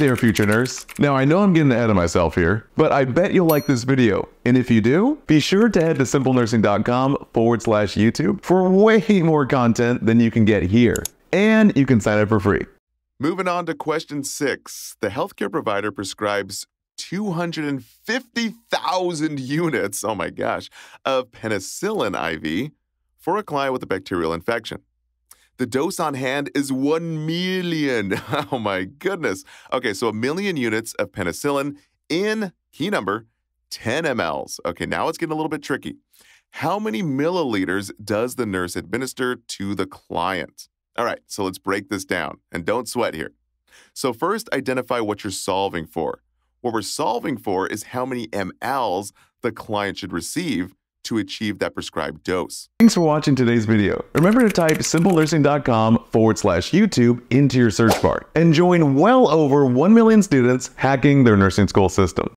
there, future nurse. Now, I know I'm getting ahead of myself here, but I bet you'll like this video. And if you do, be sure to head to simplenursing.com/YouTube for way more content than you can get here. And you can sign up for free. Moving on to question 6. The healthcare provider prescribes 250,000 units, oh my gosh, of penicillin IV for a client with a bacterial infection. The dose on hand is 1 million. Oh my goodness. Okay, so 1 million units of penicillin in, key number, 10 mLs. Okay, now it's getting a little bit tricky. How many milliliters does the nurse administer to the client? All right, so let's break this down, and don't sweat here. So first, identify what you're solving for. What we're solving for is how many mLs the client should receive to achieve that prescribed dose. Thanks for watching today's video. Remember to type simplenursing.com/YouTube into your search bar and join well over 1 million students hacking their nursing school system.